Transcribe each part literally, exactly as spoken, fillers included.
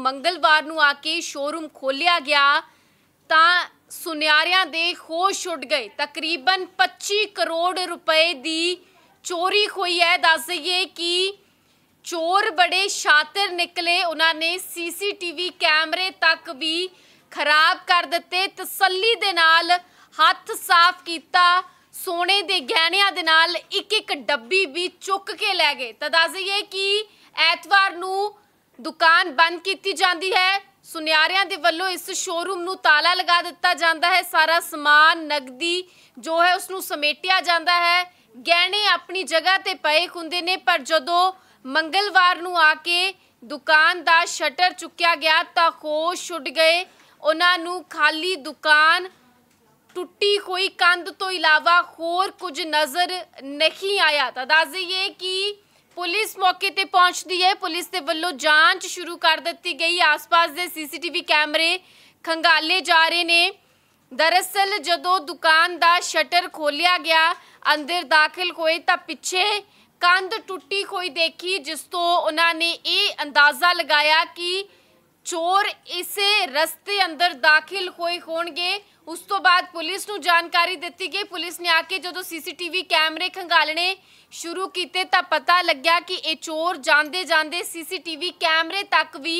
ਮੰਗਲਵਾਰ ਨੂੰ ਆ ਕੇ ਸ਼ੋਰੂਮ ਖੋਲਿਆ ਗਿਆ ਤਾਂ ਸੁਨਿਆਰਿਆਂ ਦੇ ਹੋਸ਼ ਉੱਡ ਗਏ। ਤਕਰੀਬਨ ਪੱਚੀ ਕਰੋੜ ਰੁਪਏ ਦੀ ਚੋਰੀ ਹੋਈ ਹੈ। ਦੱਸ ਦਈਏ ਕਿ ਚੋਰ ਬੜੇ ਸ਼ਾਤਿਰ ਨਿਕਲੇ, ਉਹਨਾਂ ਨੇ ਸੀਸੀਟੀਵੀ ਕੈਮਰੇ ਤੱਕ ਵੀ ਖਰਾਬ ਕਰ ਦਿੱਤੇ। ਤਸੱਲੀ ਦੇ ਨਾਲ ਹੱਥ ਸਾਫ਼ ਕੀਤਾ, ਸੋਨੇ ਦੇ ਗਹਿਣਿਆਂ ਦੇ ਨਾਲ ਇੱਕ ਇੱਕ ਡੱਬੀ ਵੀ ਚੁੱਕ ਕੇ ਲੈ ਗਏ। ਤਾਂ ਦੱਸ ਦਈਏ ਕਿ ਐਤਵਾਰ ਨੂੰ दुकान बंद की जाती है, सुनियारियां दे वल्लों इस शोरूम नू ताला लगा दिता जाता है, सारा समान नगदी जो है उसनू समेटिया जाता है, गहने अपनी जगह ते पए हुंदे ने। पर जदों मंगलवार नू आके दुकान दा शटर चुक्या गया तां होश उड़ गए। उन्हां नू खाली दुकान, टुटी हुई कंध तो इलावा होर कुछ नज़र नहीं आया। तां दस दईए कि पुलिस मौके पर पहुंचती है, पुलिस के वल्लों जांच शुरू कर दी गई। आसपास के सीसीटीवी कैमरे खंगाले जा रहे ने। दरअसल जदों दुकान का शटर खोलिया गया, अंदर दाखिल होए तो पिछे कंध टुटी हुई देखी, जिस तो उन्होंने ये अंदाज़ा लगाया कि चोर इसे रस्ते अंदर दाखिल होए होणगे। उस तो बाद पुलिस नू जानकारी दिती गई। पुलिस ने आके जदों सीसीटीवी कैमरे खंगालने शुरू किए तो पता लग्या कि ये चोर जांदे जांदे सीसीटीवी कैमरे तक भी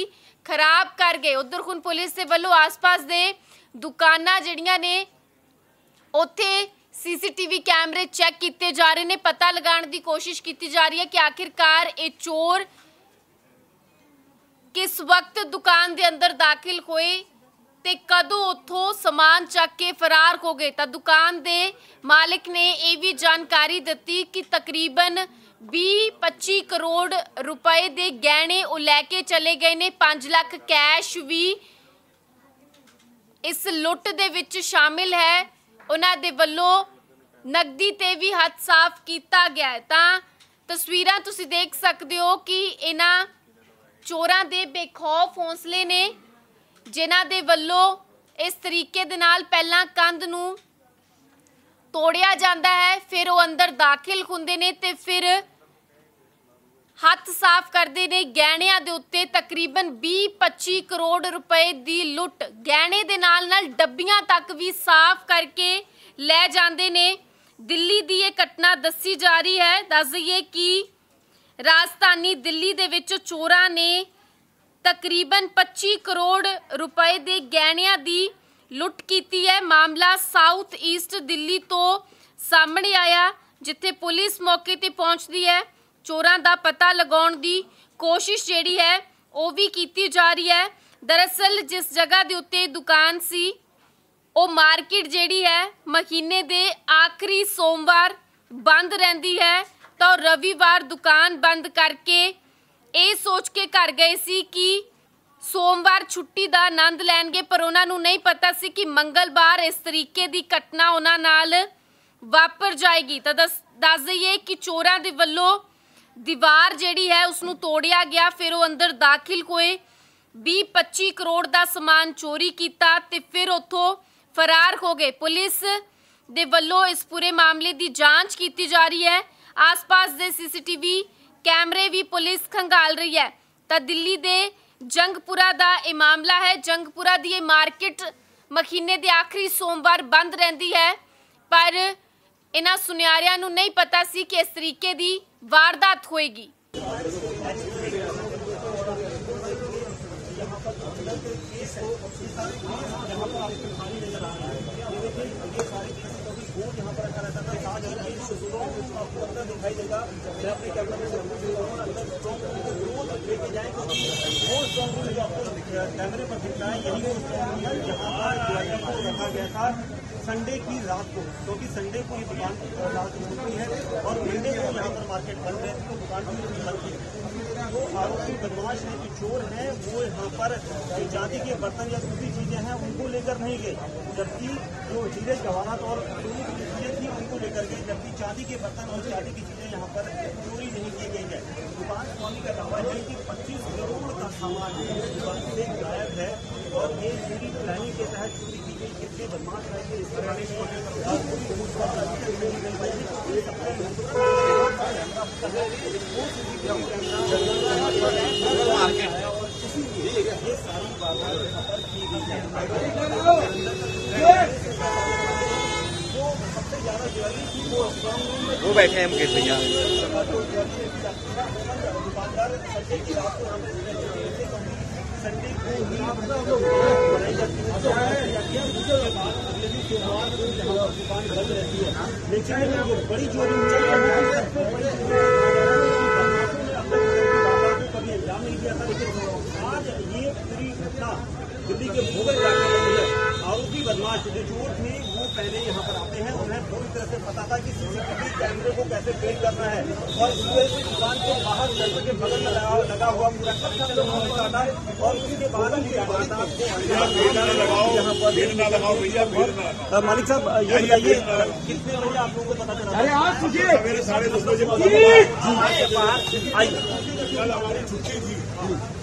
खराब कर गए। उधर हुण पुलिस दे वल्लों आस पास दे दुकानां जिहड़ियां ने उत्थे सीसीटीवी कैमरे चैक किए जा रहे हैं। पता लगाने की कोशिश की जा रही है कि आखिरकार ये चोर किस वक्त दुकान दे अंदर दाखिल होए ते कदों उत्थों समान चक के फरार हो गए। तो दुकान दे मालिक ने यह भी जानकारी दी कि तकरीबन बीस पच्चीस करोड़ रुपए दे गहने वो लैके चले गए ने। पाँच लाख कैश भी इस लुट दे विच शामिल है। उन्हां दे वल्लों नकदी ते भी हथ साफ किया गया है। तां तस्वीरां तुसीं देख सकदे हो कि इन्हां चोरां दे बेखौफ हौसले ने, जिन्हां दे वल्लों इस तरीके दे नाल पहलां कंध नूं तोड़िया जांदा है, फिर वो अंदर दाखिल हुंदे ने ते फिर हथ साफ करदे ने गहणियां दे उत्ते। तकरीबन बीस पच्चीस करोड़ रुपए दी लुट, गहणे दे नाल नाल डब्बियां तक भी साफ करके ले जांदे ने। दिल्ली दी ये घटना दस्सी जा रही है। दस दईए कि राजधानी दिल्ली दे विच चोरां ने तकरीबन पच्चीस करोड़ रुपए दे गहणियां दी लुट कीती है। मामला साउथ ईस्ट दिल्ली तो सामने आया, जिथे पुलिस मौके ते पहुंचदी है, चोरां दा पता लगाउण दी कोशिश जेहड़ी है वो भी कीती जा रही है। दरअसल जिस जगह दे उत्ते दुकान सी, वो मार्केट जेहड़ी है महीने दे आखिरी सोमवार बंद रहिंदी है, तो रविवार दुकान बंद करके ये सोच के घर गए सी कि सोमवार छुट्टी का आनंद लैणगे, पर उन्होंने नहीं पता सी कि मंगलवार इस तरीके की घटना उन्हां नाल वापर जाएगी। तो दस दस दईए कि चोरां दे वल्लों दीवार जिहड़ी है उसनूं तोड़िया गया, फिर वो अंदर दाखिल होए, बीस पच्ची करोड़ का समान चोरी किया ते फिर उत्थों फरार हो गए। पुलिस दे वल्लों इस पूरे मामले की जाँच की जा रही है। आसपास दे सीसीटीवी कैमरे भी पुलिस खंगाल रही है। तो दिल्ली दे जंगपुरा दा ये मामला है। जंगपुरा दी ये मार्केट महीने दे आखिरी सोमवार बंद रहती है, पर इन्हां सुनियारियां नू नहीं पता सी कि इस तरीके दी वारदात होएगी। दिखाई देगा। मैं अपने कैमरा में लेके जाए तो कैमरे पर दिख रहा है, यही यहाँ पर ड्राइवर को रखा गया था संडे की रात को, क्योंकि संडे को ये दुकान रात खुलती है और मंडे को यहाँ पर मार्केट बंद है, तो दुकान बंद है। जो आरोपी बदमाश है, जो चोर है, वो यहाँ पर जाति के बर्तन या दूसरी चीजें हैं उनको लेकर नहीं गए, जबकि जो हीरे जवाहरात और चीजें थी उनको लेकर गए, जबकि चांदी के बर्तन और चांदी की चीजें यहाँ पर चोरी नहीं की गई है। दुकान स्वामी का दावा है कि पच्चीस करोड़ का सामान दुकान से गायब है और ये चोरी प्लानिंग के तहत चोरी की गई। कितने बदमाश रहेंगे इस तरह मार्केट है और किसी भी ये सारी बाधाएं खत्म की गई है। वो सबसे ज्यादा जो है कि वो वो बैठे हैं मुकेश भैया दुकानदार संडे की रात को हमें संडे को ही हम लोग बनाई जाती है। मुझे अगले दिन सोमवार को दुकान बंद रहती है, लेकिन बड़ी चोरी नहीं दिया था। लेकिन आज ये पूरी घटना दिल्ली के भोगल इलाके में हुई है। आरोपी बदमाश जो चोर थे वो पहले यहाँ पर आते हैं, उन्हें पूरी तरह से पता था कि सीसीटीवी कैमरे को कैसे फेल करना है और पूरे दुकान को बाहर के बगल में लगा हुआ पूरा कच्चा उन्होंने काटा और उसी के बाद यहाँ पर मालिक साहब ये बताइए कितने बजे आप लोगों को पता चला? मेरे साढ़े दस बजे बाहर आई, कल हमारी छुट्टी थी।